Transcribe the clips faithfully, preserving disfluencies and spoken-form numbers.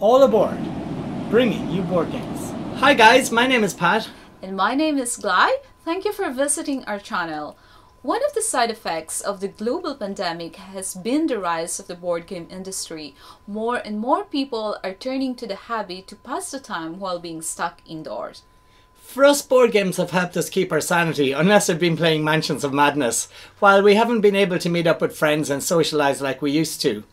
All aboard, bringing you board games. Hi guys, my name is Pat. And my name is Glai. Thank you for visiting our channel. One of the side effects of the global pandemic has been the rise of the board game industry. More and more people are turning to the hobby to pass the time while being stuck indoors. For us, board games have helped us keep our sanity, unless we've been playing Mansions of Madness, while we haven't been able to meet up with friends and socialise like we used to.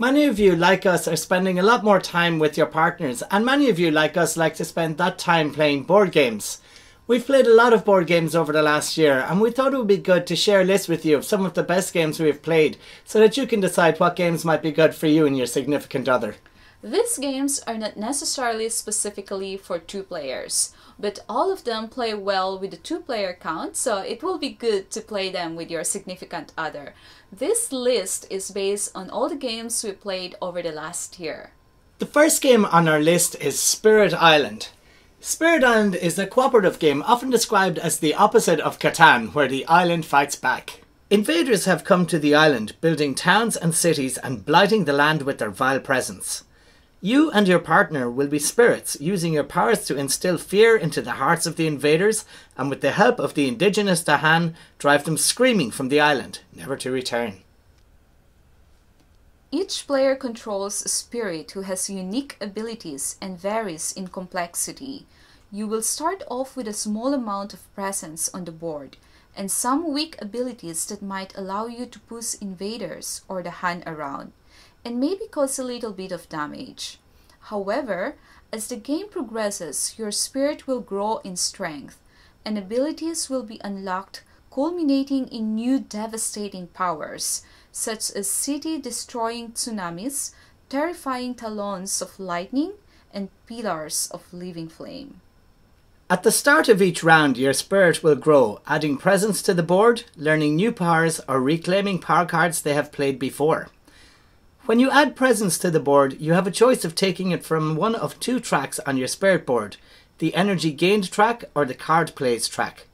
Many of you, like us, are spending a lot more time with your partners, and many of you, like us, like to spend that time playing board games. We've played a lot of board games over the last year, and we thought it would be good to share a list with you of some of the best games we have played, so that you can decide what games might be good for you and your significant other. These games are not necessarily specifically for two players, but all of them play well with the two-player count, so it will be good to play them with your significant other. This list is based on all the games we played over the last year. The first game on our list is Spirit Island. Spirit Island is a cooperative game often described as the opposite of Catan, where the island fights back. Invaders have come to the island, building towns and cities and blighting the land with their vile presence. You and your partner will be spirits, using your powers to instill fear into the hearts of the invaders and, with the help of the indigenous Dahan, drive them screaming from the island, never to return. Each player controls a spirit who has unique abilities and varies in complexity. You will start off with a small amount of presence on the board and some weak abilities that might allow you to push invaders or the Han around and maybe cause a little bit of damage. However, as the game progresses, your spirit will grow in strength and abilities will be unlocked, culminating in new devastating powers, such as city-destroying tsunamis, terrifying talons of lightning, and pillars of living flame. At the start of each round, your spirit will grow, adding presence to the board, learning new powers, or reclaiming power cards they have played before. When you add presence to the board, you have a choice of taking it from one of two tracks on your spirit board, the energy gained track or the card plays track.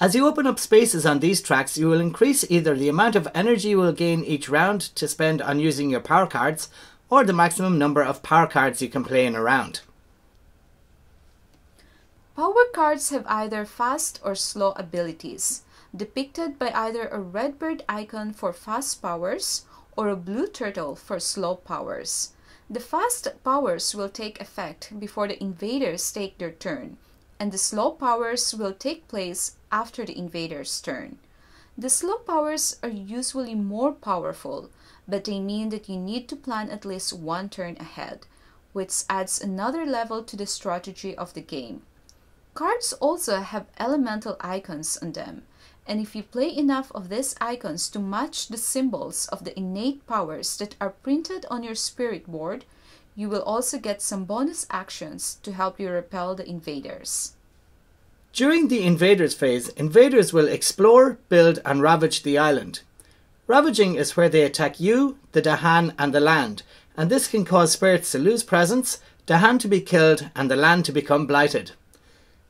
As you open up spaces on these tracks, you will increase either the amount of energy you will gain each round to spend on using your power cards, or the maximum number of power cards you can play in a round. Power cards have either fast or slow abilities, depicted by either a red bird icon for fast powers or a blue turtle for slow powers. The fast powers will take effect before the invaders take their turn, and the slow powers will take place after the invader's turn. The slow powers are usually more powerful, but they mean that you need to plan at least one turn ahead, which adds another level to the strategy of the game. Cards also have elemental icons on them, and if you play enough of these icons to match the symbols of the innate powers that are printed on your spirit board, you will also get some bonus actions to help you repel the invaders. During the invaders phase, invaders will explore, build and ravage the island. Ravaging is where they attack you, the Dahan and the land, and this can cause spirits to lose presence, Dahan to be killed and the land to become blighted.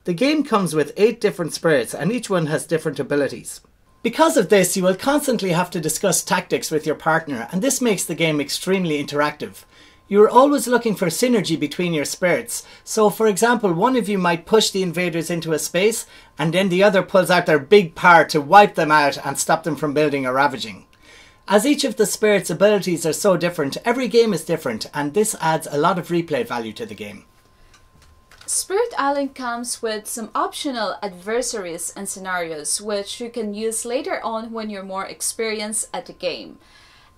The game comes with eight different spirits and each one has different abilities. Because of this, you will constantly have to discuss tactics with your partner, and this makes the game extremely interactive. You are always looking for synergy between your spirits, so for example one of you might push the invaders into a space and then the other pulls out their big power to wipe them out and stop them from building or ravaging. As each of the spirits' abilities are so different, every game is different, and this adds a lot of replay value to the game. Spirit Island comes with some optional adversaries and scenarios which you can use later on when you're more experienced at the game.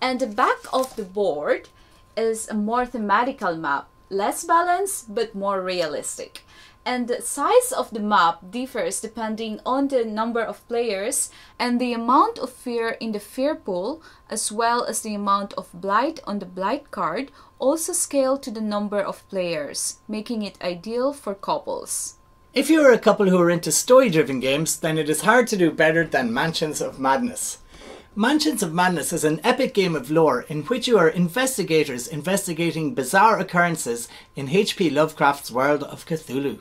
And the back of the board is a more thematical map, less balanced but more realistic. And the size of the map differs depending on the number of players and the amount of fear in the fear pool, as well as the amount of blight on the blight card, also scale to the number of players, making it ideal for couples. If you are a couple who are into story-driven games, then it is hard to do better than Mansions of Madness. Mansions of Madness is an epic game of lore in which you are investigators investigating bizarre occurrences in H P Lovecraft's world of Cthulhu.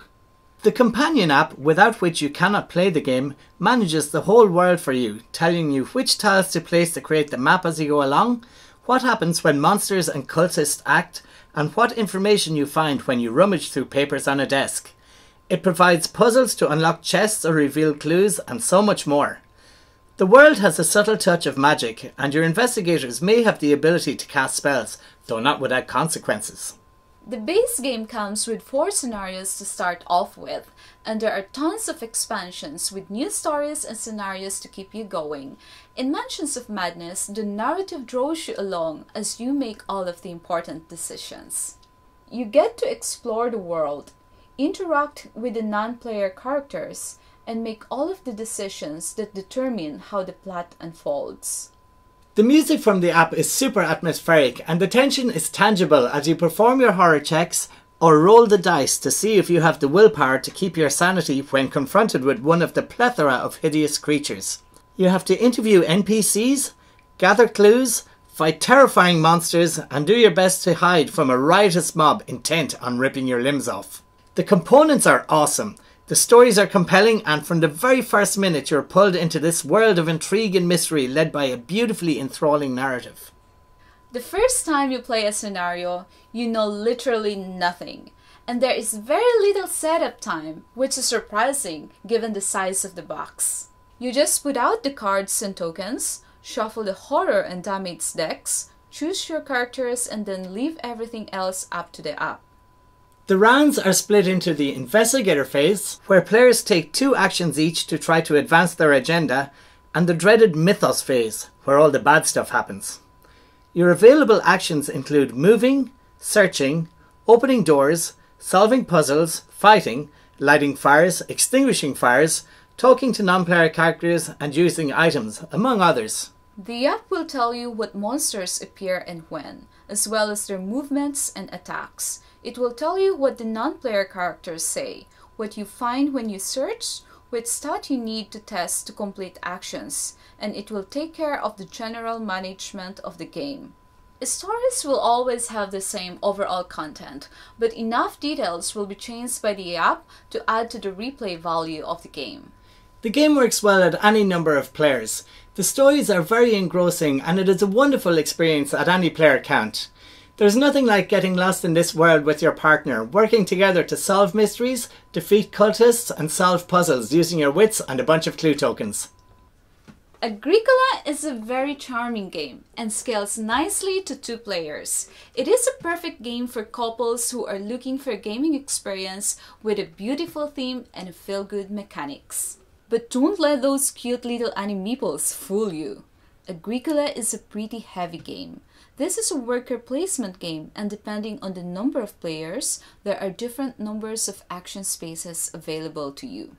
The companion app, without which you cannot play the game, manages the whole world for you, telling you which tiles to place to create the map as you go along, what happens when monsters and cultists act, and what information you find when you rummage through papers on a desk. It provides puzzles to unlock chests or reveal clues, and so much more. The world has a subtle touch of magic, and your investigators may have the ability to cast spells, though not without consequences. The base game comes with four scenarios to start off with, and there are tons of expansions with new stories and scenarios to keep you going. In Mansions of Madness, the narrative draws you along as you make all of the important decisions. You get to explore the world, interact with the non-player characters, and make all of the decisions that determine how the plot unfolds. The music from the app is super atmospheric, and the tension is tangible as you perform your horror checks or roll the dice to see if you have the willpower to keep your sanity when confronted with one of the plethora of hideous creatures. You have to interview N P Cs, gather clues, fight terrifying monsters, and do your best to hide from a riotous mob intent on ripping your limbs off. The components are awesome. The stories are compelling, and from the very first minute you're pulled into this world of intrigue and mystery led by a beautifully enthralling narrative. The first time you play a scenario, you know literally nothing, and there is very little setup time, which is surprising given the size of the box. You just put out the cards and tokens, shuffle the horror and damage decks, choose your characters, and then leave everything else up to the app. The rounds are split into the investigator phase, where players take two actions each to try to advance their agenda, and the dreaded mythos phase, where all the bad stuff happens. Your available actions include moving, searching, opening doors, solving puzzles, fighting, lighting fires, extinguishing fires, talking to non-player characters, and using items, among others. The app will tell you what monsters appear and when, as well as their movements and attacks. It will tell you what the non-player characters say, what you find when you search, what stat you need to test to complete actions, and it will take care of the general management of the game. Stories will always have the same overall content, but enough details will be changed by the app to add to the replay value of the game. The game works well at any number of players. The stories are very engrossing, and it is a wonderful experience at any player count. There's nothing like getting lost in this world with your partner, working together to solve mysteries, defeat cultists, and solve puzzles using your wits and a bunch of clue tokens. Agricola is a very charming game and scales nicely to two players. It is a perfect game for couples who are looking for a gaming experience with a beautiful theme and a feel-good mechanics. But don't let those cute little animeeples fool you. Agricola is a pretty heavy game. This is a worker placement game, and depending on the number of players, there are different numbers of action spaces available to you.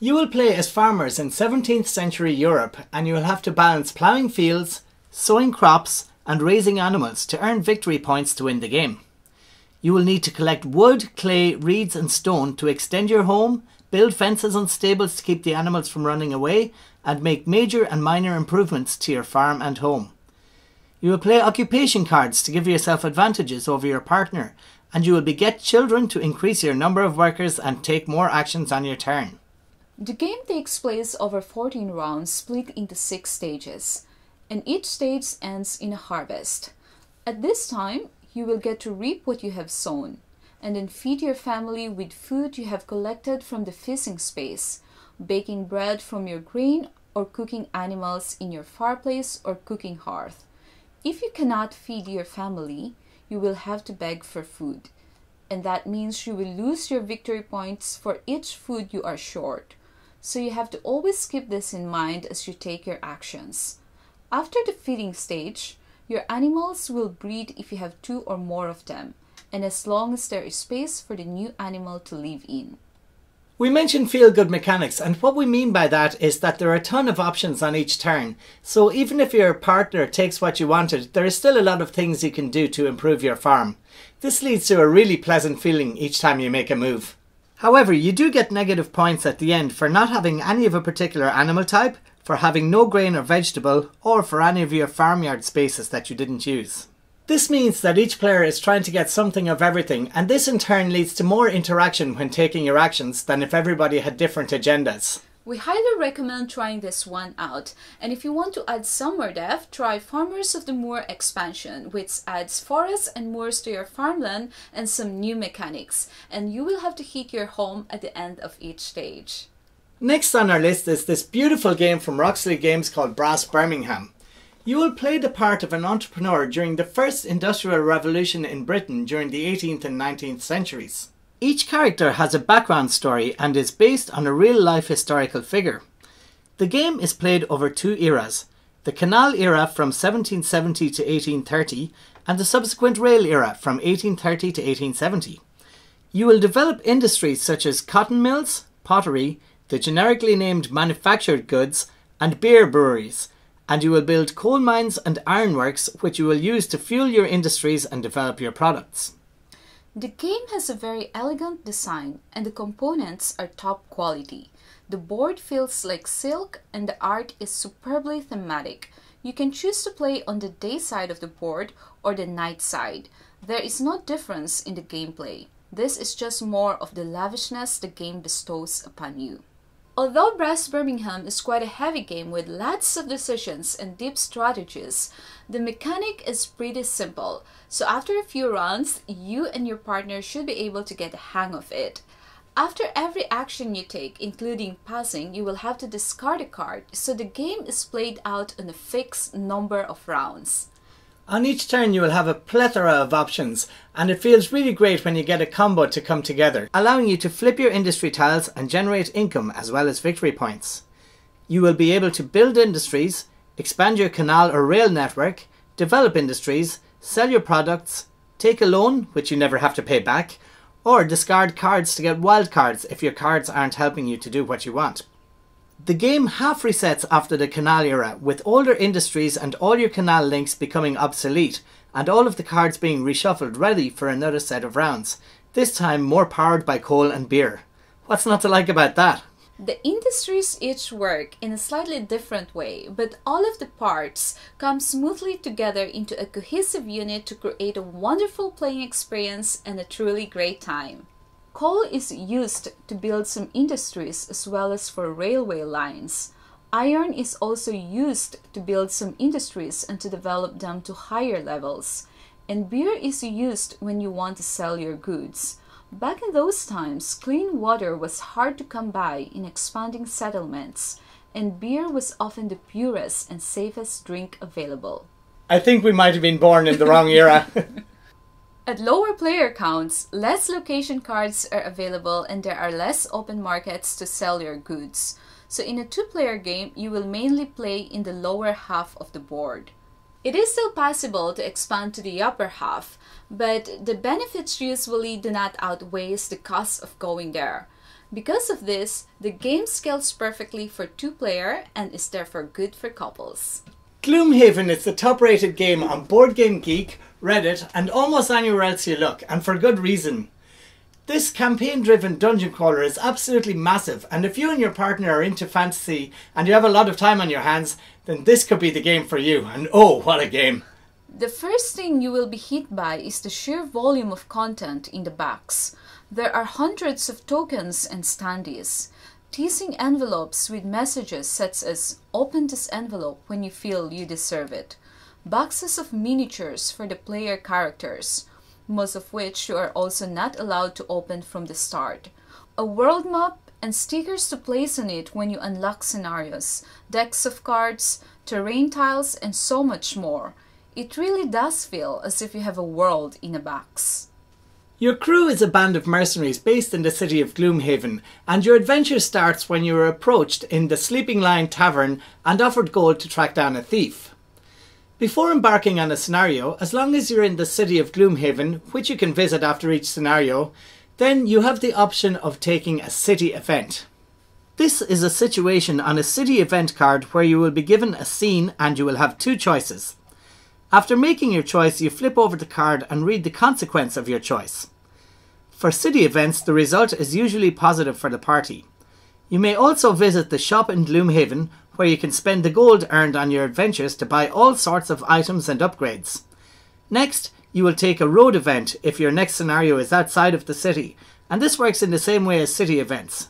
You will play as farmers in seventeenth century Europe, and you will have to balance ploughing fields, sowing crops, and raising animals to earn victory points to win the game. You will need to collect wood, clay, reeds, and stone to extend your home, build fences and stables to keep the animals from running away, and make major and minor improvements to your farm and home. You will play occupation cards to give yourself advantages over your partner, and you will beget children to increase your number of workers and take more actions on your turn. The game takes place over fourteen rounds split into six stages, and each stage ends in a harvest. At this time, you will get to reap what you have sown, and then feed your family with food you have collected from the fishing space, baking bread from your grain, or cooking animals in your fireplace or cooking hearth. If you cannot feed your family, you will have to beg for food, and that means you will lose your victory points for each food you are short, so you have to always keep this in mind as you take your actions. After the feeding stage, your animals will breed if you have two or more of them, and as long as there is space for the new animal to live in. We mentioned feel-good mechanics, and what we mean by that is that there are a ton of options on each turn, so even if your partner takes what you wanted, there is still a lot of things you can do to improve your farm. This leads to a really pleasant feeling each time you make a move. However, you do get negative points at the end for not having any of a particular animal type, for having no grain or vegetable, or for any of your farmyard spaces that you didn't use. This means that each player is trying to get something of everything, and this in turn leads to more interaction when taking your actions than if everybody had different agendas. We highly recommend trying this one out, and if you want to add some more depth, try Farmers of the Moor expansion, which adds forests and moors to your farmland and some new mechanics, and you will have to heat your home at the end of each stage. Next on our list is this beautiful game from Roxley Games called Brass Birmingham. You will play the part of an entrepreneur during the first industrial revolution in Britain during the eighteenth and nineteenth centuries. Each character has a background story and is based on a real-life historical figure. The game is played over two eras, the canal era from seventeen seventy to eighteen thirty and the subsequent rail era from eighteen thirty to eighteen seventy. You will develop industries such as cotton mills, pottery, the generically named manufactured goods, and beer breweries. And you will build coal mines and ironworks, which you will use to fuel your industries and develop your products. The game has a very elegant design, and the components are top quality. The board feels like silk, and the art is superbly thematic. You can choose to play on the day side of the board or the night side. There is no difference in the gameplay. This is just more of the lavishness the game bestows upon you. Although Brass Birmingham is quite a heavy game with lots of decisions and deep strategies, the mechanic is pretty simple, so after a few rounds, you and your partner should be able to get the hang of it. After every action you take, including passing, you will have to discard a card, so the game is played out on a fixed number of rounds. On each turn you will have a plethora of options, and it feels really great when you get a combo to come together, allowing you to flip your industry tiles and generate income as well as victory points. You will be able to build industries, expand your canal or rail network, develop industries, sell your products, take a loan, which you never have to pay back, or discard cards to get wild cards if your cards aren't helping you to do what you want. The game half resets after the canal era, with older industries and all your canal links becoming obsolete and all of the cards being reshuffled ready for another set of rounds, this time more powered by coal and beer. What's not to like about that? The industries each work in a slightly different way, but all of the parts come smoothly together into a cohesive unit to create a wonderful playing experience and a truly great time. Coal is used to build some industries as well as for railway lines. Iron is also used to build some industries and to develop them to higher levels. And beer is used when you want to sell your goods. Back in those times, clean water was hard to come by in expanding settlements, and beer was often the purest and safest drink available. I think we might have been born in the wrong era. At lower player counts, less location cards are available and there are less open markets to sell your goods. So in a two-player game, you will mainly play in the lower half of the board. It is still possible to expand to the upper half, but the benefits usually do not outweigh the cost of going there. Because of this, the game scales perfectly for two-player and is therefore good for couples. Gloomhaven is the top-rated game on BoardGameGeek, Reddit, and almost anywhere else you look, and for good reason. This campaign-driven dungeon crawler is absolutely massive, and if you and your partner are into fantasy and you have a lot of time on your hands, then this could be the game for you, and oh, what a game! The first thing you will be hit by is the sheer volume of content in the box. There are hundreds of tokens and standees. Teasing envelopes with messages such as "Open this envelope when you feel you deserve it." Boxes of miniatures for the player characters, most of which you are also not allowed to open from the start. A world map and stickers to place on it when you unlock scenarios, decks of cards, terrain tiles, and so much more. It really does feel as if you have a world in a box. Your crew is a band of mercenaries based in the city of Gloomhaven, and your adventure starts when you are approached in the Sleeping Lion tavern and offered gold to track down a thief. Before embarking on a scenario, as long as you're in the city of Gloomhaven, which you can visit after each scenario, then you have the option of taking a city event. This is a situation on a city event card where you will be given a scene and you will have two choices. After making your choice, you flip over the card and read the consequence of your choice. For city events, the result is usually positive for the party. You may also visit the shop in Gloomhaven, where you can spend the gold earned on your adventures to buy all sorts of items and upgrades. Next, you will take a road event if your next scenario is outside of the city, and this works in the same way as city events.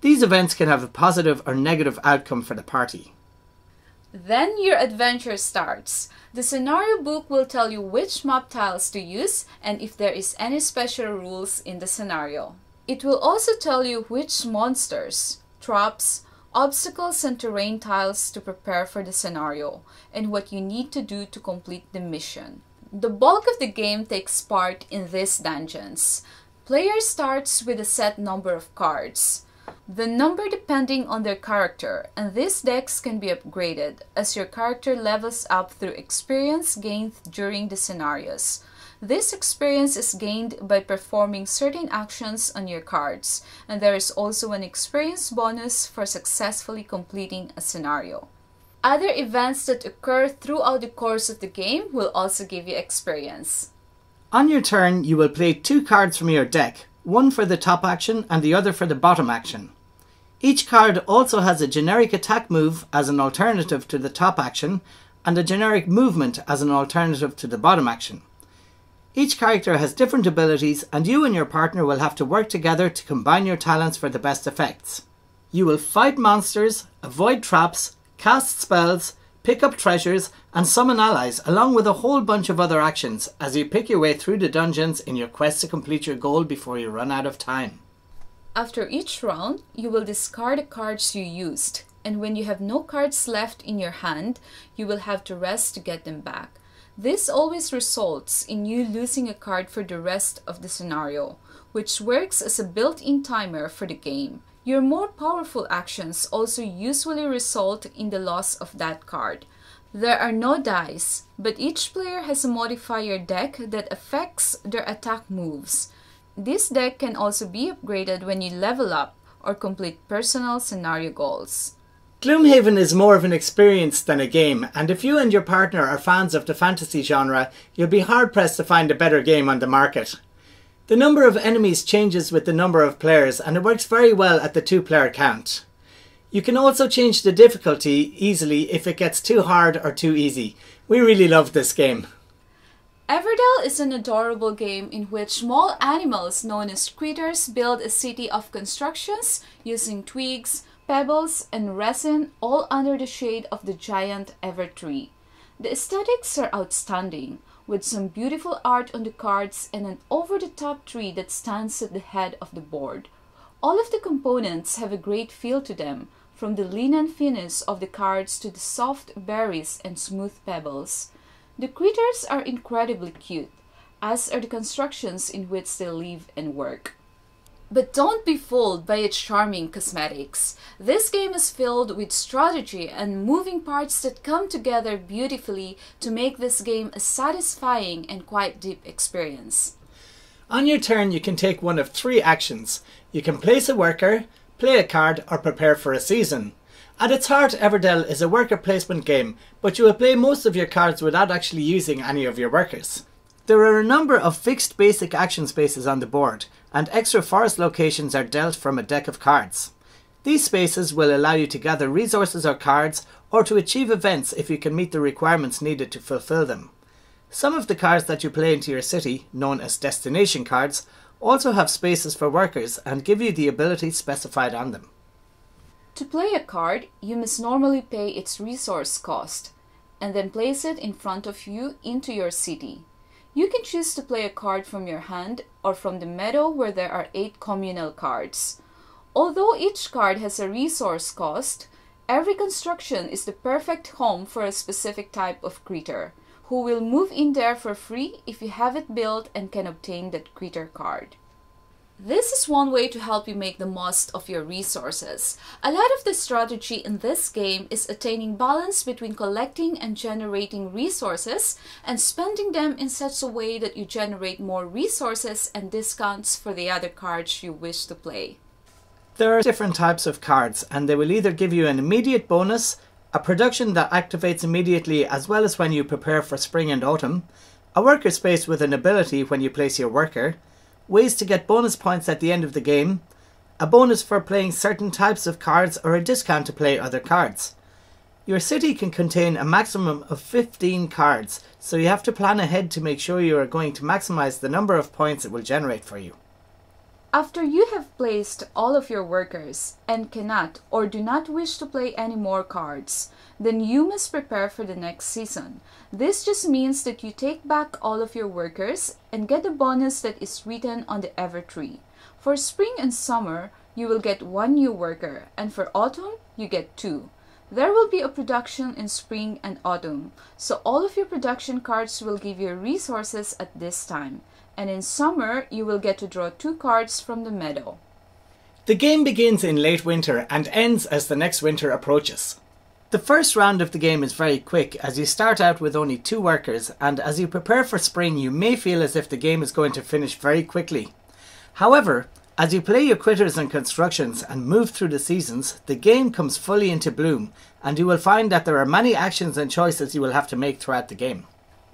These events can have a positive or negative outcome for the party. Then your adventure starts. The scenario book will tell you which map tiles to use and if there is any special rules in the scenario. It will also tell you which monsters, traps, obstacles and terrain tiles to prepare for the scenario and what you need to do to complete the mission. The bulk of the game takes part in these dungeons. Player starts with a set number of cards, the number depending on their character, and these decks can be upgraded as your character levels up through experience gained during the scenarios. This experience is gained by performing certain actions on your cards, and there is also an experience bonus for successfully completing a scenario. Other events that occur throughout the course of the game will also give you experience. On your turn, you will play two cards from your deck, one for the top action and the other for the bottom action. Each card also has a generic attack move as an alternative to the top action and a generic movement as an alternative to the bottom action. Each character has different abilities, and you and your partner will have to work together to combine your talents for the best effects. You will fight monsters, avoid traps, cast spells, pick up treasures, and summon allies, along with a whole bunch of other actions as you pick your way through the dungeons in your quest to complete your goal before you run out of time. After each round, you will discard the cards you used, and when you have no cards left in your hand, you will have to rest to get them back. This always results in you losing a card for the rest of the scenario, which works as a built-in timer for the game. Your more powerful actions also usually result in the loss of that card. There are no dice, but each player has a modifier deck that affects their attack moves. This deck can also be upgraded when you level up or complete personal scenario goals. Gloomhaven is more of an experience than a game, and if you and your partner are fans of the fantasy genre, you'll be hard-pressed to find a better game on the market. The number of enemies changes with the number of players, and it works very well at the two-player count. You can also change the difficulty easily if it gets too hard or too easy. We really love this game. Everdell is an adorable game in which small animals known as critters build a city of constructions using twigs, pebbles, and resin, all under the shade of the giant Evertree. The aesthetics are outstanding, with some beautiful art on the cards and an over-the-top tree that stands at the head of the board. All of the components have a great feel to them, from the linen finish of the cards to the soft berries and smooth pebbles. The critters are incredibly cute, as are the constructions in which they live and work. But don't be fooled by its charming cosmetics. This game is filled with strategy and moving parts that come together beautifully to make this game a satisfying and quite deep experience. On your turn, you can take one of three actions. You can place a worker, play a card, or prepare for a season. At its heart, Everdell is a worker placement game, but you will play most of your cards without actually using any of your workers. There are a number of fixed basic action spaces on the board, and extra forest locations are dealt from a deck of cards. These spaces will allow you to gather resources or cards, or to achieve events if you can meet the requirements needed to fulfill them. Some of the cards that you play into your city, known as destination cards, also have spaces for workers and give you the abilities specified on them. To play a card, you must normally pay its resource cost, and then place it in front of you into your city. You can choose to play a card from your hand or from the meadow where there are eight communal cards. Although each card has a resource cost, every construction is the perfect home for a specific type of critter, who will move in there for free if you have it built and can obtain that critter card. This is one way to help you make the most of your resources. A lot of the strategy in this game is attaining balance between collecting and generating resources and spending them in such a way that you generate more resources and discounts for the other cards you wish to play. There are different types of cards, and they will either give you an immediate bonus, a production that activates immediately as well as when you prepare for spring and autumn, a worker space with an ability when you place your worker, ways to get bonus points at the end of the game, a bonus for playing certain types of cards, or a discount to play other cards. Your city can contain a maximum of fifteen cards, so you have to plan ahead to make sure you are going to maximize the number of points it will generate for you. After you have placed all of your workers and cannot or do not wish to play any more cards, then you must prepare for the next season. This just means that you take back all of your workers and get the bonus that is written on the Evertree. For spring and summer, you will get one new worker, and for autumn, you get two. There will be a production in spring and autumn, so all of your production cards will give you resources at this time. And in summer, you will get to draw two cards from the meadow. The game begins in late winter and ends as the next winter approaches. The first round of the game is very quick, as you start out with only two workers, and as you prepare for spring, you may feel as if the game is going to finish very quickly. However, as you play your critters and constructions and move through the seasons, the game comes fully into bloom, and you will find that there are many actions and choices you will have to make throughout the game.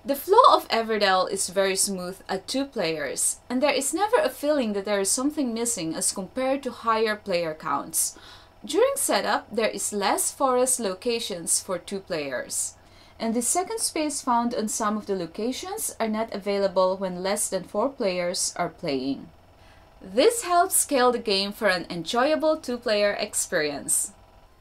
The flow of Everdell is very smooth at two players, and there is never a feeling that there is something missing as compared to higher player counts. During setup, there is less forest locations for two players, and the second space found on some of the locations are not available when less than four players are playing. This helps scale the game for an enjoyable two-player experience.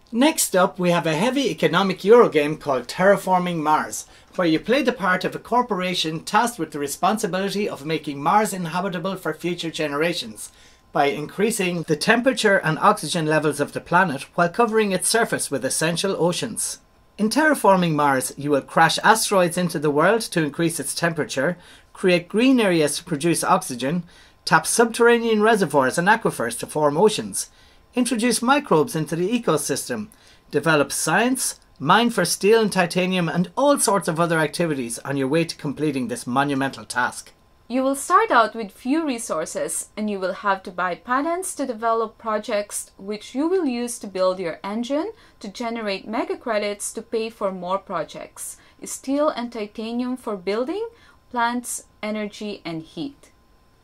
Next up, we have a heavy economic Eurogame called Terraforming Mars, where you play the part of a corporation tasked with the responsibility of making Mars inhabitable for future generations by increasing the temperature and oxygen levels of the planet while covering its surface with essential oceans. In Terraforming Mars, you will crash asteroids into the world to increase its temperature, create green areas to produce oxygen, tap subterranean reservoirs and aquifers to form oceans, introduce microbes into the ecosystem, develop science, mine for steel and titanium, and all sorts of other activities on your way to completing this monumental task. You will start out with few resources, and you will have to buy patents to develop projects which you will use to build your engine to generate mega credits to pay for more projects, steel and titanium for building, plants, energy, and heat.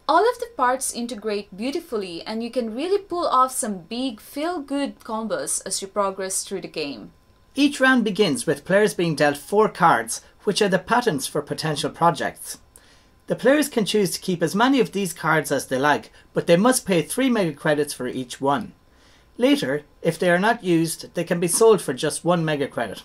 All of the parts integrate beautifully, and you can really pull off some big feel-good combos as you progress through the game. Each round begins with players being dealt four cards, which are the patents for potential projects. The players can choose to keep as many of these cards as they like, but they must pay three mega credits for each one. Later, if they are not used, they can be sold for just one mega credit.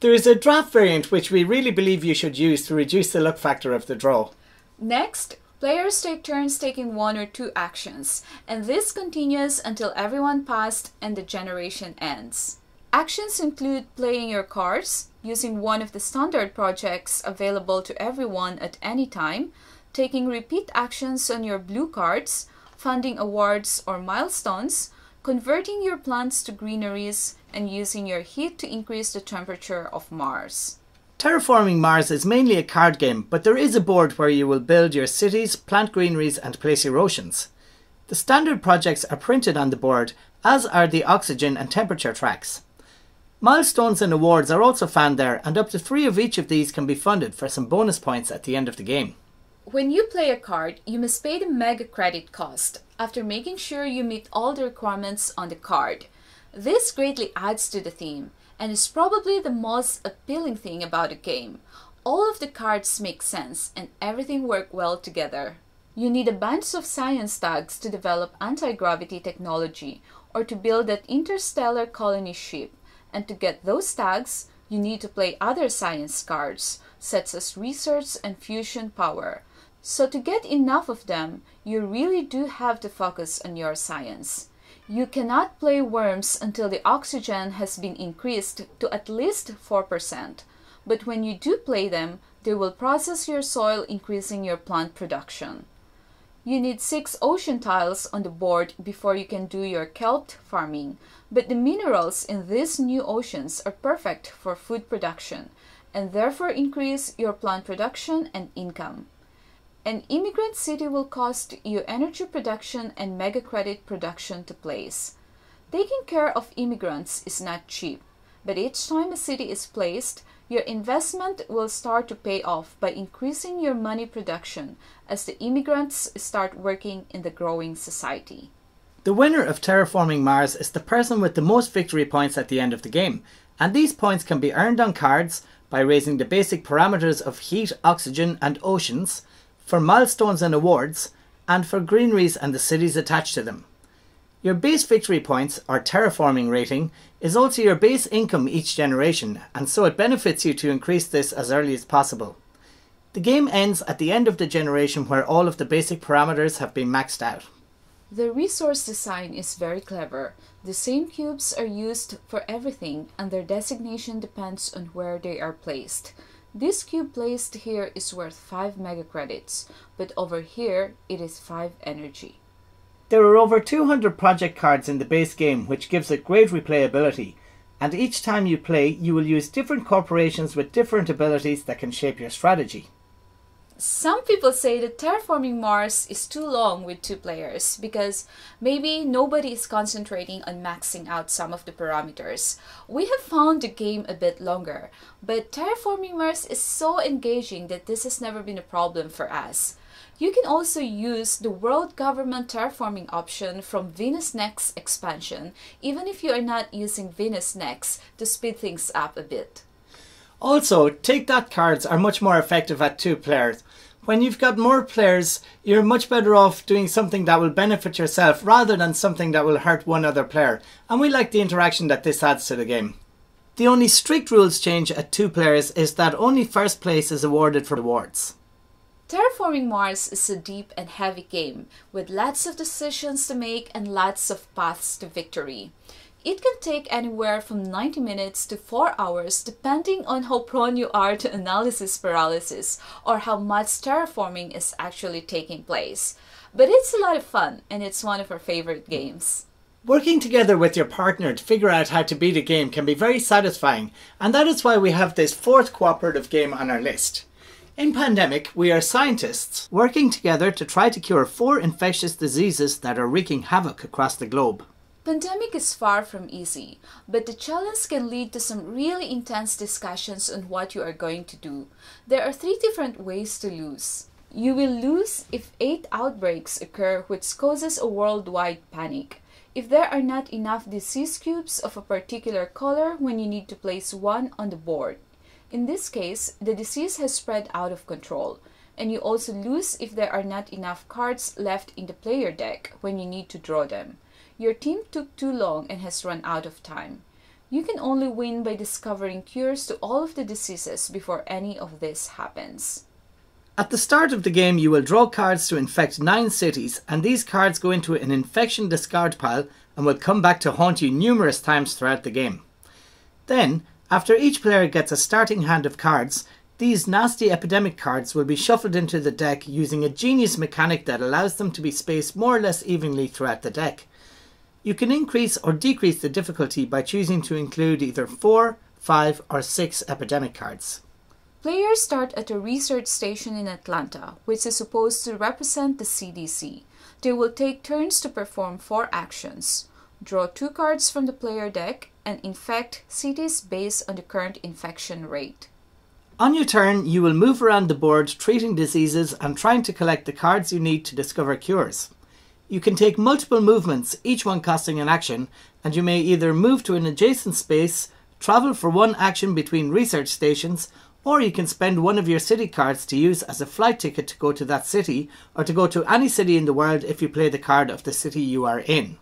There is a draft variant which we really believe you should use to reduce the luck factor of the draw. Next, players take turns taking one or two actions, and this continues until everyone passed and the generation ends. Actions include playing your cards, using one of the standard projects available to everyone at any time, taking repeat actions on your blue cards, funding awards or milestones, converting your plants to greeneries, and using your heat to increase the temperature of Mars. Terraforming Mars is mainly a card game, but there is a board where you will build your cities, plant greeneries, and place your oceans. The standard projects are printed on the board, as are the oxygen and temperature tracks. Milestones and awards are also found there, and up to three of each of these can be funded for some bonus points at the end of the game. When you play a card, you must pay the mega credit cost, after making sure you meet all the requirements on the card. This greatly adds to the theme, and is probably the most appealing thing about the game. All of the cards make sense, and everything works well together. You need a bunch of science tags to develop anti-gravity technology, or to build that interstellar colony ship, and to get those tags, you need to play other science cards, such as research and fusion power. So to get enough of them, you really do have to focus on your science. You cannot play worms until the oxygen has been increased to at least four percent, but when you do play them, they will process your soil, increasing your plant production. You need six ocean tiles on the board before you can do your kelp farming, but the minerals in these new oceans are perfect for food production, and therefore increase your plant production and income. An immigrant city will cost you energy production and mega credit production to place. Taking care of immigrants is not cheap, but each time a city is placed, your investment will start to pay off by increasing your money production as the immigrants start working in the growing society. The winner of Terraforming Mars is the person with the most victory points at the end of the game, and these points can be earned on cards by raising the basic parameters of heat, oxygen, and oceans, for milestones and awards, and for greeneries and the cities attached to them. Your base victory points, or terraforming rating, is also your base income each generation, and so it benefits you to increase this as early as possible. The game ends at the end of the generation where all of the basic parameters have been maxed out. The resource design is very clever. The same cubes are used for everything, and their designation depends on where they are placed. This cube placed here is worth five mega credits, but over here it is five energy. There are over two hundred project cards in the base game, which gives it great replayability, and each time you play you will use different corporations with different abilities that can shape your strategy. Some people say that Terraforming Mars is too long with two players because maybe nobody is concentrating on maxing out some of the parameters. We have found the game a bit longer, but Terraforming Mars is so engaging that this has never been a problem for us. You can also use the World Government Terraforming option from Venus Next expansion, even if you are not using Venus Next, to speed things up a bit. Also, take that cards are much more effective at two players. When you've got more players, you're much better off doing something that will benefit yourself rather than something that will hurt one other player, and we like the interaction that this adds to the game. The only strict rules change at two players is that only first place is awarded for rewards. Terraforming Mars is a deep and heavy game, with lots of decisions to make and lots of paths to victory. It can take anywhere from ninety minutes to four hours depending on how prone you are to analysis paralysis or how much terraforming is actually taking place. But it's a lot of fun, and it's one of our favorite games. Working together with your partner to figure out how to beat a game can be very satisfying, and that is why we have this fourth cooperative game on our list. In Pandemic, we are scientists working together to try to cure four infectious diseases that are wreaking havoc across the globe. Pandemic is far from easy, but the challenge can lead to some really intense discussions on what you are going to do. There are three different ways to lose. You will lose if eight outbreaks occur, which causes a worldwide panic. If there are not enough disease cubes of a particular color when you need to place one on the board. In this case, the disease has spread out of control, and you also lose if there are not enough cards left in the player deck when you need to draw them. Your team took too long and has run out of time. You can only win by discovering cures to all of the diseases before any of this happens. At the start of the game, you will draw cards to infect nine cities, and these cards go into an infection discard pile and will come back to haunt you numerous times throughout the game. Then, after each player gets a starting hand of cards, these nasty epidemic cards will be shuffled into the deck using a genius mechanic that allows them to be spaced more or less evenly throughout the deck. You can increase or decrease the difficulty by choosing to include either four, five or six epidemic cards. Players start at a research station in Atlanta, which is supposed to represent the C D C. They will take turns to perform four actions. Draw two cards from the player deck and infect cities based on the current infection rate. On your turn, you will move around the board treating diseases and trying to collect the cards you need to discover cures. You can take multiple movements, each one costing an action, and you may either move to an adjacent space, travel for one action between research stations, or you can spend one of your city cards to use as a flight ticket to go to that city, or to go to any city in the world if you play the card of the city you are in.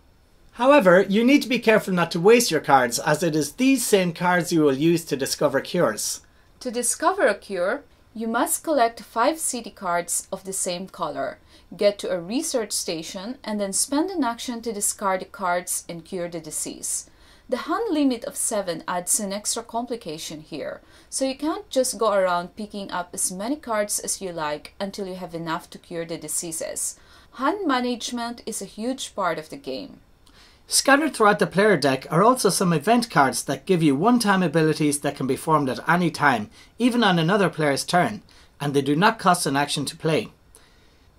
However, you need to be careful not to waste your cards, as it is these same cards you will use to discover cures. To discover a cure, you must collect five city cards of the same color, get to a research station, and then spend an action to discard the cards and cure the disease. The hand limit of seven adds an extra complication here, so you can't just go around picking up as many cards as you like until you have enough to cure the diseases. Hand management is a huge part of the game. Scattered throughout the player deck are also some event cards that give you one-time abilities that can be formed at any time, even on another player's turn, and they do not cost an action to play.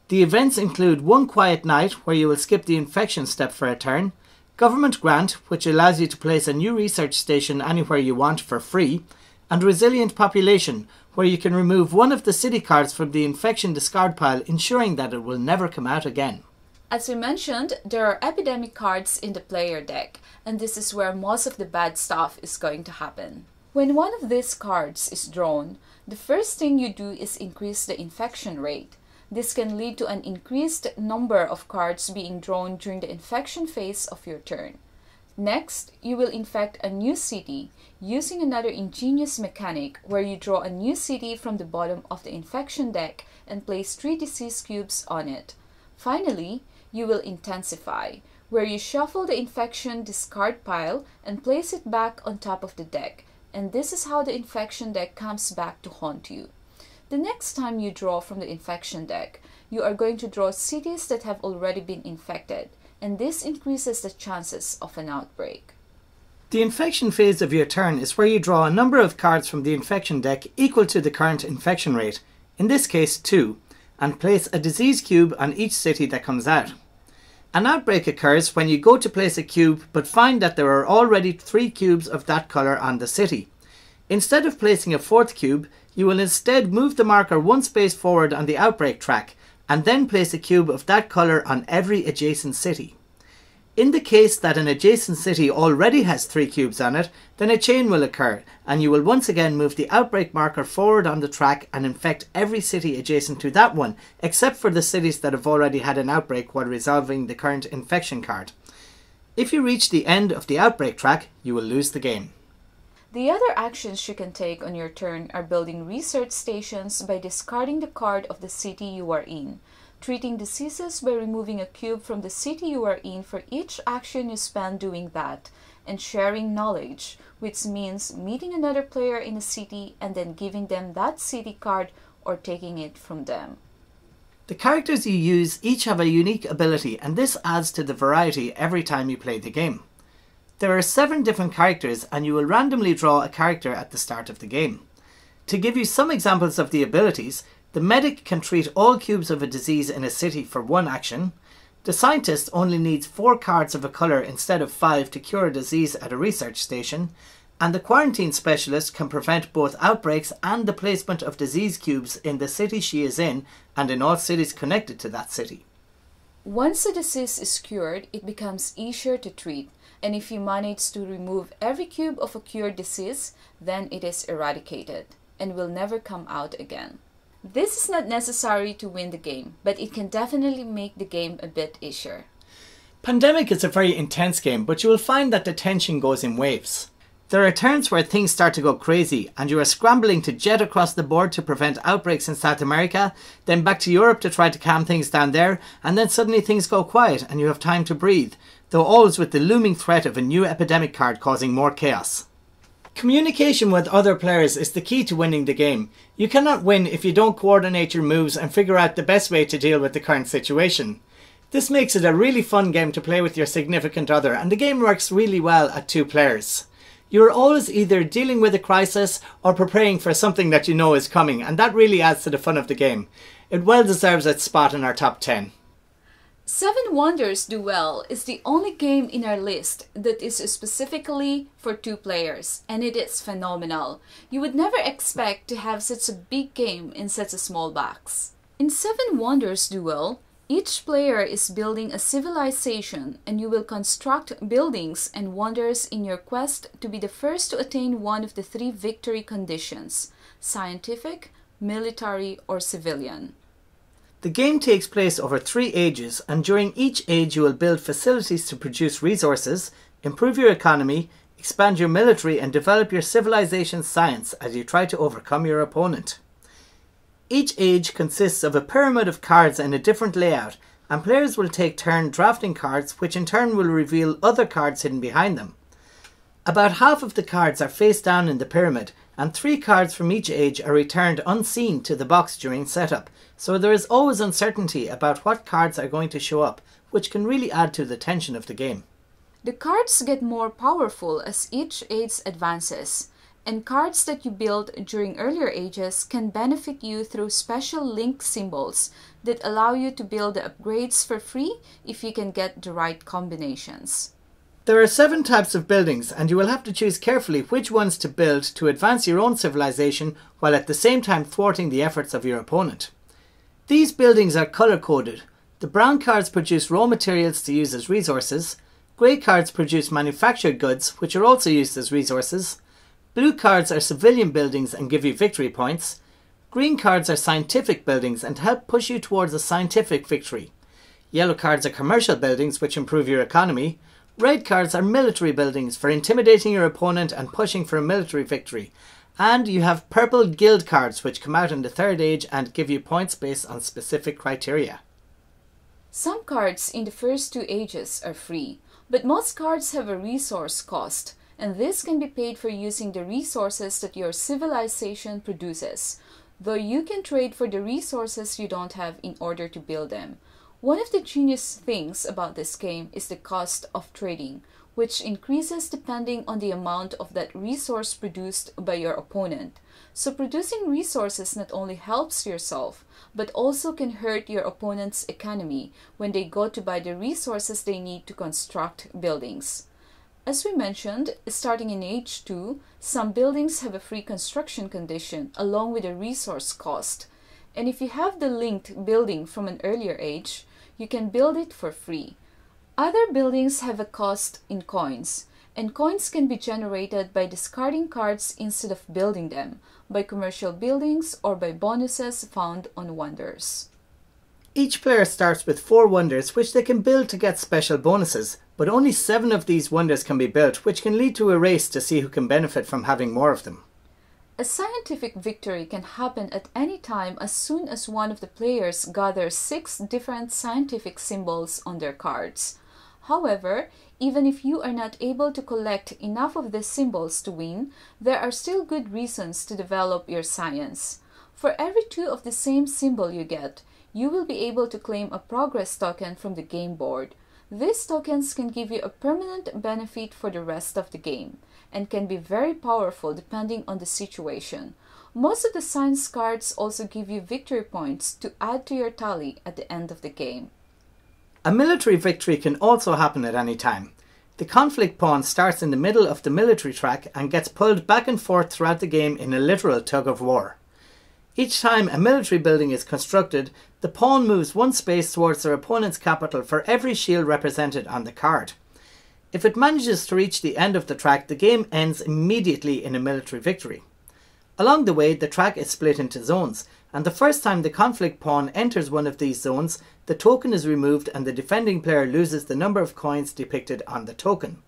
The events include One Quiet Night, where you will skip the infection step for a turn, Government Grant, which allows you to place a new research station anywhere you want for free, and Resilient Population, where you can remove one of the city cards from the infection discard pile, ensuring that it will never come out again. As we mentioned, there are epidemic cards in the player deck, and this is where most of the bad stuff is going to happen. When one of these cards is drawn, the first thing you do is increase the infection rate. This can lead to an increased number of cards being drawn during the infection phase of your turn. Next, you will infect a new city using another ingenious mechanic where you draw a new city from the bottom of the infection deck and place three disease cubes on it. Finally, you will intensify, where you shuffle the infection discard pile and place it back on top of the deck, and this is how the infection deck comes back to haunt you. The next time you draw from the infection deck, you are going to draw cities that have already been infected, and this increases the chances of an outbreak. The infection phase of your turn is where you draw a number of cards from the infection deck equal to the current infection rate, in this case two, and place a disease cube on each city that comes out. An outbreak occurs when you go to place a cube but find that there are already three cubes of that colour on the city. Instead of placing a fourth cube, you will instead move the marker one space forward on the outbreak track and then place a cube of that colour on every adjacent city. In the case that an adjacent city already has three cubes on it, then a chain will occur and you will once again move the outbreak marker forward on the track and infect every city adjacent to that one, except for the cities that have already had an outbreak while resolving the current infection card. If you reach the end of the outbreak track, you will lose the game. The other actions you can take on your turn are building research stations by discarding the card of the city you are in, treating diseases by removing a cube from the city you are in for each action you spend doing that, and sharing knowledge, which means meeting another player in a city and then giving them that city card or taking it from them. The characters you use each have a unique ability, and this adds to the variety every time you play the game. There are seven different characters, and you will randomly draw a character at the start of the game. To give you some examples of the abilities, the medic can treat all cubes of a disease in a city for one action. The scientist only needs four cards of a colour instead of five to cure a disease at a research station. And the quarantine specialist can prevent both outbreaks and the placement of disease cubes in the city she is in and in all cities connected to that city. Once a disease is cured, it becomes easier to treat. And if you manage to remove every cube of a cured disease, then it is eradicated and will never come out again. This is not necessary to win the game, but it can definitely make the game a bit easier. Pandemic is a very intense game, but you will find that the tension goes in waves. There are turns where things start to go crazy, and you are scrambling to jet across the board to prevent outbreaks in South America, then back to Europe to try to calm things down there, and then suddenly things go quiet and you have time to breathe, though always with the looming threat of a new epidemic card causing more chaos. Communication with other players is the key to winning the game. You cannot win if you don't coordinate your moves and figure out the best way to deal with the current situation. This makes it a really fun game to play with your significant other, and the game works really well at two players. You are always either dealing with a crisis or preparing for something that you know is coming, and that really adds to the fun of the game. It well deserves its spot in our top ten. Seven Wonders Duel is the only game in our list that is specifically for two players, and it is phenomenal. You would never expect to have such a big game in such a small box. In Seven Wonders Duel, each player is building a civilization, and you will construct buildings and wonders in your quest to be the first to attain one of the three victory conditions: scientific, military, or civilian. The game takes place over three ages, and during each age you will build facilities to produce resources, improve your economy, expand your military, and develop your civilization science as you try to overcome your opponent. Each age consists of a pyramid of cards in a different layout, and players will take turn drafting cards, which in turn will reveal other cards hidden behind them. About half of the cards are face down in the pyramid, and three cards from each age are returned unseen to the box during setup, so there is always uncertainty about what cards are going to show up, which can really add to the tension of the game. The cards get more powerful as each age advances, and cards that you build during earlier ages can benefit you through special link symbols that allow you to build the upgrades for free if you can get the right combinations. There are seven types of buildings, and you will have to choose carefully which ones to build to advance your own civilization while at the same time thwarting the efforts of your opponent. These buildings are colour-coded. The brown cards produce raw materials to use as resources, grey cards produce manufactured goods which are also used as resources, blue cards are civilian buildings and give you victory points, Green cards are scientific buildings and help push you towards a scientific victory. Yellow cards are commercial buildings which improve your economy. Red cards are military buildings for intimidating your opponent and pushing for a military victory. And you have purple guild cards which come out in the third age and give you points based on specific criteria. Some cards in the first two ages are free, but most cards have a resource cost, and this can be paid for using the resources that your civilization produces, though you can trade for the resources you don't have in order to build them. One of the genius things about this game is the cost of trading, which increases depending on the amount of that resource produced by your opponent. So producing resources not only helps yourself, but also can hurt your opponent's economy when they go to buy the resources they need to construct buildings. As we mentioned, starting in Age two, some buildings have a free construction condition along with a resource cost. And if you have the linked building from an earlier age, you can build it for free. Other buildings have a cost in coins, and coins can be generated by discarding cards instead of building them, by commercial buildings or by bonuses found on wonders. Each player starts with four wonders which they can build to get special bonuses, but only seven of these wonders can be built, which can lead to a race to see who can benefit from having more of them. A scientific victory can happen at any time as soon as one of the players gathers six different scientific symbols on their cards. However, even if you are not able to collect enough of these symbols to win, there are still good reasons to develop your science. For every two of the same symbol you get, you will be able to claim a progress token from the game board. These tokens can give you a permanent benefit for the rest of the game, and can be very powerful depending on the situation. Most of the science cards also give you victory points to add to your tally at the end of the game. A military victory can also happen at any time. The conflict pawn starts in the middle of the military track and gets pulled back and forth throughout the game in a literal tug of war. Each time a military building is constructed, the pawn moves one space towards their opponent's capital for every shield represented on the card. If it manages to reach the end of the track, the game ends immediately in a military victory. Along the way, the track is split into zones, and the first time the conflict pawn enters one of these zones, the token is removed and the defending player loses the number of coins depicted on the token.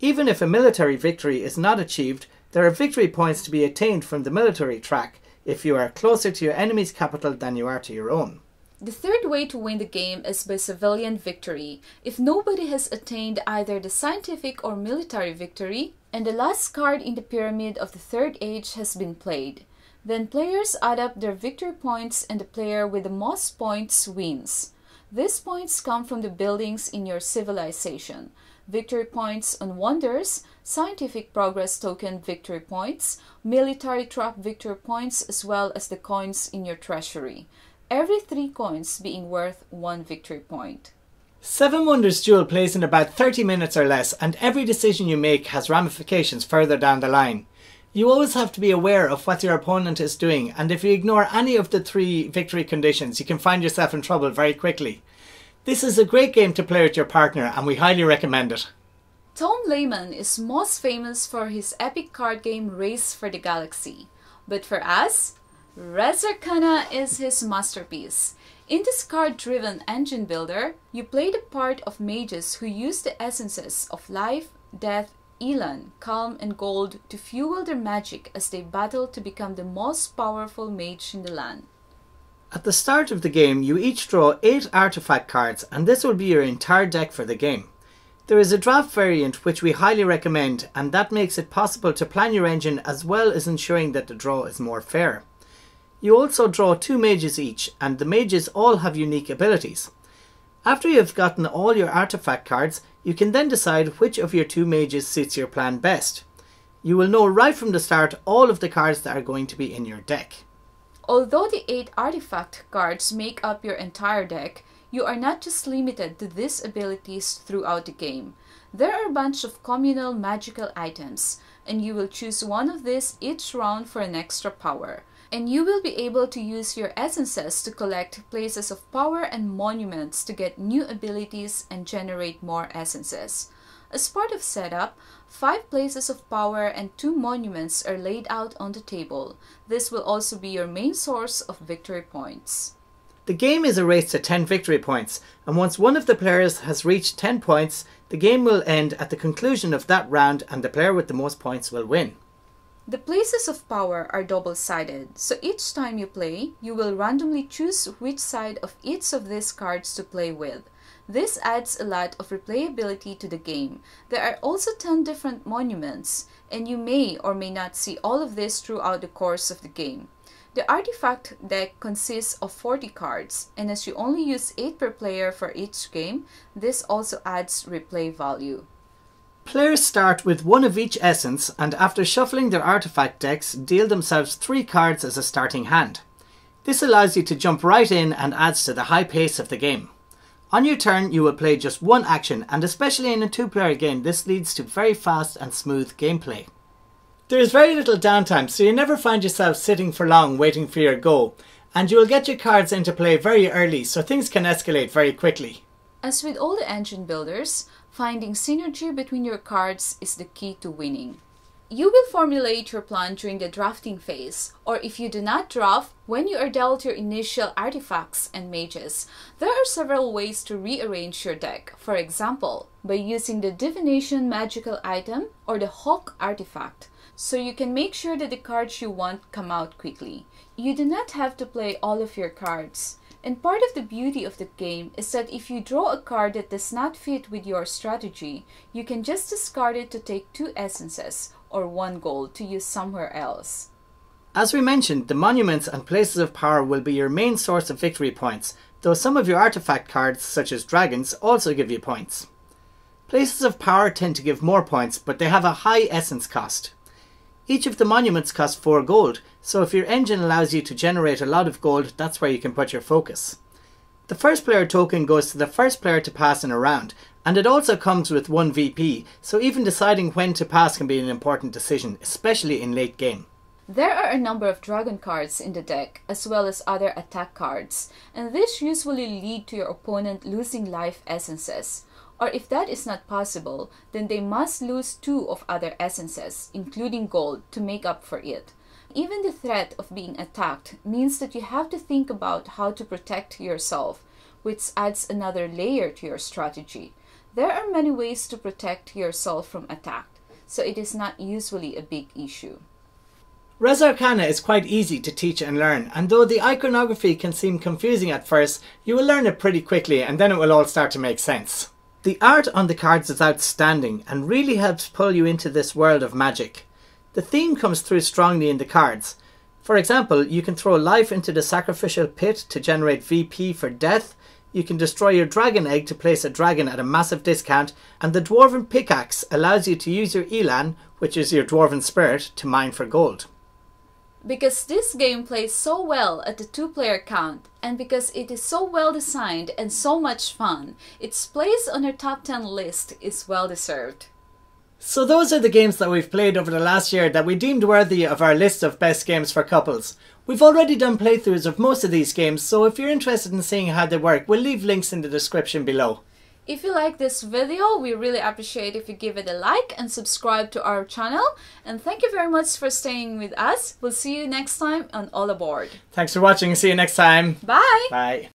Even if a military victory is not achieved, there are victory points to be attained from the military track, if you are closer to your enemy's capital than you are to your own. The third way to win the game is by civilian victory, if nobody has attained either the scientific or military victory, and the last card in the pyramid of the third age has been played. Then players add up their victory points and the player with the most points wins. These points come from the buildings in your civilization. Victory points on wonders, scientific progress token victory points, military track victory points, as well as the coins in your treasury, every three coins being worth one victory point. Seven Wonders Duel plays in about thirty minutes or less, and every decision you make has ramifications further down the line. You always have to be aware of what your opponent is doing, and if you ignore any of the three victory conditions, you can find yourself in trouble very quickly. This is a great game to play with your partner, and we highly recommend it. Tom Lehman is most famous for his epic card game Race for the Galaxy. But for us, Res Arcana is his masterpiece. In this card-driven engine builder, you play the part of mages who use the essences of life, death, elan, calm and gold to fuel their magic as they battle to become the most powerful mage in the land. At the start of the game, you each draw eight artifact cards, and this will be your entire deck for the game. There is a draft variant which we highly recommend, and that makes it possible to plan your engine as well as ensuring that the draw is more fair. You also draw two mages each, and the mages all have unique abilities. After you have gotten all your artifact cards, you can then decide which of your two mages suits your plan best. You will know right from the start all of the cards that are going to be in your deck. Although the eight artifact cards make up your entire deck, you are not just limited to these abilities throughout the game. There are a bunch of communal magical items, and you will choose one of these each round for an extra power. And you will be able to use your essences to collect places of power and monuments to get new abilities and generate more essences. As part of setup, five places of power and two monuments are laid out on the table. This will also be your main source of victory points. The game is a race to ten victory points, and once one of the players has reached ten points, the game will end at the conclusion of that round and the player with the most points will win. The places of power are double-sided, so each time you play, you will randomly choose which side of each of these cards to play with. This adds a lot of replayability to the game. There are also ten different monuments, and you may or may not see all of this throughout the course of the game. The artifact deck consists of forty cards, and as you only use eight per player for each game, this also adds replay value. Players start with one of each essence, and after shuffling their artifact decks, deal themselves three cards as a starting hand. This allows you to jump right in and adds to the high pace of the game. On your turn, you will play just one action, and especially in a two-player game, this leads to very fast and smooth gameplay. There is very little downtime, so you never find yourself sitting for long waiting for your go, and you will get your cards into play very early, so things can escalate very quickly. As with all the engine builders, finding synergy between your cards is the key to winning. You will formulate your plan during the drafting phase, or if you do not draft, when you are dealt your initial artifacts and mages. There are several ways to rearrange your deck, for example, by using the divination magical item or the hawk artifact, so you can make sure that the cards you want come out quickly. You do not have to play all of your cards. And part of the beauty of the game is that if you draw a card that does not fit with your strategy, you can just discard it to take two essences or one gold to use somewhere else. As we mentioned, the monuments and places of power will be your main source of victory points, though some of your artifact cards, such as dragons, also give you points. Places of power tend to give more points, but they have a high essence cost. Each of the monuments costs four gold, so if your engine allows you to generate a lot of gold, that's where you can put your focus. The first player token goes to the first player to pass in a round, and it also comes with one V P, so even deciding when to pass can be an important decision, especially in late game. There are a number of dragon cards in the deck, as well as other attack cards, and this usually leads to your opponent losing life essences. Or if that is not possible, then they must lose two of other essences, including gold, to make up for it. Even the threat of being attacked means that you have to think about how to protect yourself, which adds another layer to your strategy. There are many ways to protect yourself from attack, so it is not usually a big issue. Res Arcana is quite easy to teach and learn, and though the iconography can seem confusing at first, you will learn it pretty quickly and then it will all start to make sense. The art on the cards is outstanding and really helps pull you into this world of magic. The theme comes through strongly in the cards. For example, you can throw life into the sacrificial pit to generate V P for death, you can destroy your dragon egg to place a dragon at a massive discount, and the dwarven pickaxe allows you to use your elan, which is your dwarven spirit, to mine for gold. Because this game plays so well at the two-player count, and because it is so well designed and so much fun, its place on our top ten list is well deserved. So those are the games that we've played over the last year that we deemed worthy of our list of best games for couples. We've already done playthroughs of most of these games, so if you're interested in seeing how they work, we'll leave links in the description below. If you like this video, we really appreciate if you give it a like and subscribe to our channel. And thank you very much for staying with us. We'll see you next time on All Aboard. Thanks for watching. See you next time. Bye. Bye.